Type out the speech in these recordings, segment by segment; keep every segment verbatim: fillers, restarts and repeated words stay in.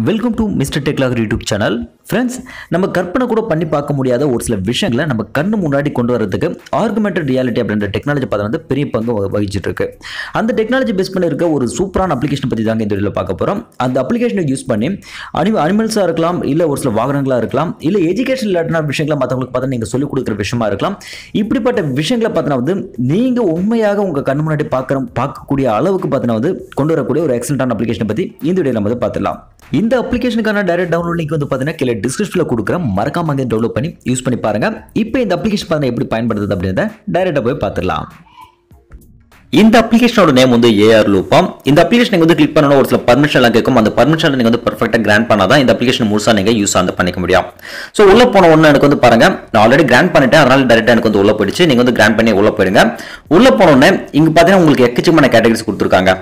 Welcome to Mister Tech YouTube channel. Friends, நம்ம கற்பனை கூட பண்ணி பார்க்க முடியாத ஒரு சில விஷயங்களை நம்ம கண்ணு முன்னாடி கொண்டு வரதுக்கு Augmented Reality அப்படிங்கற டெக்னாலஜி பாத வந்து பெரிய பங்கு வகிச்சிட்டு இருக்கு. அந்த டெக்னாலஜி பேஸ் பண்ணி இருக்க ஒரு சூப்பரான அப்ளிகேஷன் பத்தி தாங்க இந்த வீடியோல பார்க்க போறோம். அந்த அப்ளிகேஷனை யூஸ் பண்ணி அனிமல்ஸா இருக்கலாம், இல்ல ஒரு சில வாகனங்களா இருக்கலாம், இல்ல எஜுகேஷன் ரிலேட்டட் விஷயங்களை மத்தவங்களுக்கு பார்த்தா நீங்க சொல்லி கொடுக்கிற விஷயமா இருக்கலாம். இப்படிப்பட்ட விஷயங்களை பார்த்தா வந்து நீங்க உண்மையாக உங்க கண்ணு முன்னாடி பார்க்கற பார்க்கக்கூடிய அளவுக்கு பார்த்தா வந்து கொண்டு வரக்கூடிய ஒரு எக்ஸலன்ட்டான அப்ளிகேஷன் பத்தி இந்த வீடியோல நம்ம பார்த்திடலாம். இந்த அப்ளிகேஷனுக்கான டைரக்ட் டவுன்லோட் லிங்க் வந்து பாத்தீங்கன்னா கீழ டிஸ்கிரிப்ஷன்ல கொடுக்கிறேன். மறக்காம அங்க டவுன்லோட் பண்ணி யூஸ் பண்ணி பாருங்க. இப்போ இந்த அப்ளிகேஷன் பாத்தீங்கன்னா எப்படி பயன்படுத்துது அப்படின்றத டைரக்டா போய் பார்த்துடலாம். இந்த அப்ளிகேஷனோட நேம் வந்து ஏஆர் லூபாம். இந்த அப்ளிகேஷன் நீங்க வந்து கிளிக் பண்ணனும் ஒரு சில பர்மிஷன் எல்லாம் கேட்கும். அந்த பர்மிஷன் நீங்க வந்து பெர்ஃபெக்ட்டா கிராண்ட் பண்ணாதான் இந்த அப்ளிகேஷன் முழுசா நீங்க யூஸ் ஆந்து பண்ணிக்க முடியும். சோ உள்ள போன உடனே எனக்கு வந்து பாருங்க, நான் ஆல்ரெடி கிராண்ட் பண்ணிட்டேன், அதனால டைரக்டா எனக்கு வந்து உள்ள போயிடுச்சு. நீங்க வந்து கிராண்ட் பண்ணி உள்ள போயிடுங்க. உள்ள போன உடனே இங்க பாத்தீங்கன்னா உங்களுக்கு எக்கச்சக்கமான கேட்டகரிஸ் கொடுத்திருக்காங்க.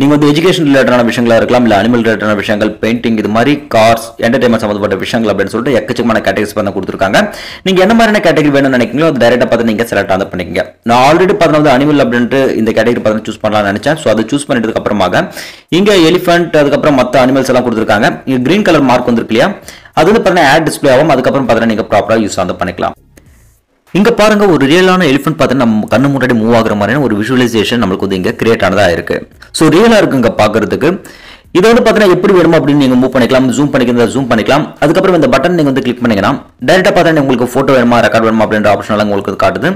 நீங்க வந்து எஜுகேஷன் ரிலேட்டடான விஷயங்களா இருக்கலாம், இல்ல அனிமல் ரிலேட்டடான விஷயங்கள், பெயிண்டிங், இது மாதிரி கார்ஸ், என்டர்டைன்மெண்ட் சம்பந்தப்பட்ட விஷயங்கள் அப்படின்னு சொல்லிட்டு எக்கச்சக்கமான கேட்டகரிஸ் பண்ண கொடுத்துருக்காங்க. நீங்க என்ன மாதிரியான கேட்டகரி வேணும்னு நினைக்கிறீங்களோ அது டைரக்டா பார்த்து நீங்க செலக்ட் ஆன் பண்ணிக்கங்க. நான் ஆல்ரெடி பார்த்தா வந்து அனிமல் அப்படின்ட்டு இந்த கேட்டகரி பார்த்து சூஸ் பண்ணலாம்னு நினைச்சேன். ஸோ அதை சூஸ் பண்ணிட்டதுக்கு அப்புறமாக இங்க எலிஃபென்ட், அதுக்கப்புறம் மற்ற அனிமல்ஸ் எல்லாம் கொடுத்துருக்காங்க. இங்க கிரீன் கலர் மார்க் வந்துருக்கு இல்லையா, அது வந்து பாத்தீங்கன்னா ஆட் டிஸ்பிளே ஆகும். அதுக்கப்புறம் பார்த்தீங்கன்னா நீங்க ப்ராப்பரா யூஸ் ஆன் பண்ணிக்கலாம். இங்க பாருங்க, ஒரு ரியலான எலிஃபென்ட் பார்த்தீங்கன்னா நம்ம கண்ணு முன்னாடி மூவ் ஆகுற மாதிரியான ஒரு விஷுவலைசேஷன் நம்மளுக்கு வந்து இங்க கிரியேட் ஆனதா இருக்கு. ஸோ ரியலா இருக்கு இங்க பாக்குறதுக்கு. இதை வந்து பாத்தீங்கன்னா எப்படி வேணுமோ அப்படின்னு நீங்க மூவ் பண்ணிக்கலாம், ஜூம் பண்ணிக்கிறதா ஜூம் பண்ணிக்கலாம். அதுக்கப்புறம் இந்த பட்டன் நீங்க வந்து கிளிக் பண்ணீங்கன்னா டைரக்டா பார்த்தா உங்களுக்கு போட்டோ வேணுமா ரெக்கார்ட் வேணுமா அப்படின்ற ஆப்ஷன் எல்லாம் உங்களுக்கு காட்டுது.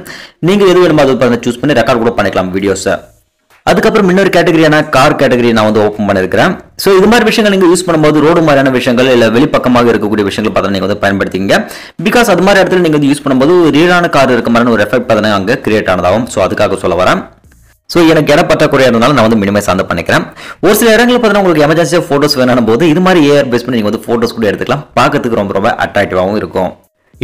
நீங்க எது வேணுமோ அதை பாருங்க, சூஸ் பண்ணி ரெக்கார்ட் கூட பண்ணிக்கலாம் வீடியோஸை. அதுக்கப்புறம் இன்னொரு கேட்டகரியான கார் கேட்டகரி நான் வந்து ஓப்பன் பண்ணிருக்கிறேன். ஸோ இது மாதிரி விஷயங்கள் நீங்க யூஸ் பண்ணும்போது ரோடு மாதிரியான விஷயங்கள், இல்ல வெளிப்பக்கமாக இருக்கக்கூடிய விஷயங்கள் பார்த்தா நீங்க வந்து பயன்படுத்திங்க. பிகாஸ் அது மாதிரி இடத்துல நீங்க வந்து யூஸ் பண்ணும்போது ரியலான கார் இருக்க மாதிரியான ஒரு எஃபெக்ட் பார்த்தீங்கன்னா அங்கே கிரியேட் ஆனதாகும். ஸோ அதுக்காக சொல்ல வரேன். ஸோ எனக்கு இடம் பற்றாக்குறையா இருந்தாலும் நான் வந்து மினிமைஸ் ஆன் பண்ணிக்கிறேன். ஒரு சில இடங்களில் பார்த்தீங்கன்னா உங்களுக்கு எமர்ஜென்சியாக ஃபோட்டோஸ் வேணும் போது இது மாதிரி ஏஆர் பேஸ் பண்ணி நீங்கள் வந்து ஃபோட்டோஸ் கூட எடுத்துக்கலாம். பார்க்கறதுக்கு ரொம்ப ரொம்ப அட்ராக்டிவாகவும் இருக்கும்.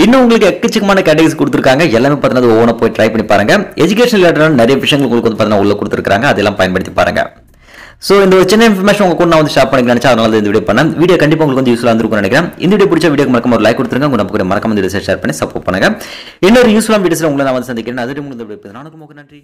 இன்னும் உங்களுக்கு எக்கச்சக்கமான கேட்டகரிஸ் கொடுத்துருக்காங்க. எல்லாமே பார்த்தீங்கன்னா அது ஒவ்வொன்றா போய் ட்ரை பண்ணி பாருங்க. எஜுகேஷன் ரிலேட்டடான நிறைய விஷயங்கள் உங்களுக்கு வந்து பார்த்தீங்கன்னா உள்ள கொடுத்துருக்காங்க, அதெல்லாம் பயன்படுத்தி பாருங்க. ஸோ இந்த ஒரு சின்ன இன்ஃபர்மேஷன் உங்க கூட நான் வந்து ஷேர் பண்ணிக்க நினைச்சேன், அதனால இந்த வீடியோ பண்ணேன். வீடியோ கண்டிப்பாக உங்களுக்கு வந்து யூஸ்ஃபுல்லாக இருந்திருக்கும்னு நினைக்கிறேன். இந்த வீடியோ பிடிச்ச வீடியோக்கு மறக்காம ஒரு லைக் கொடுத்துருங்க. உங்க நமக்கு மறக்காம இந்த வீடியோ ஷேர் பண்ணி சப்போர்ட் பண்ணுங்க. இன்னொரு யூஸ்ஃபுல்லான வீடியோஸ்ல உங்களை நான் வந்து சந்திக்கிறேன். அதுக்கு உங்களுக்கு நன்றி.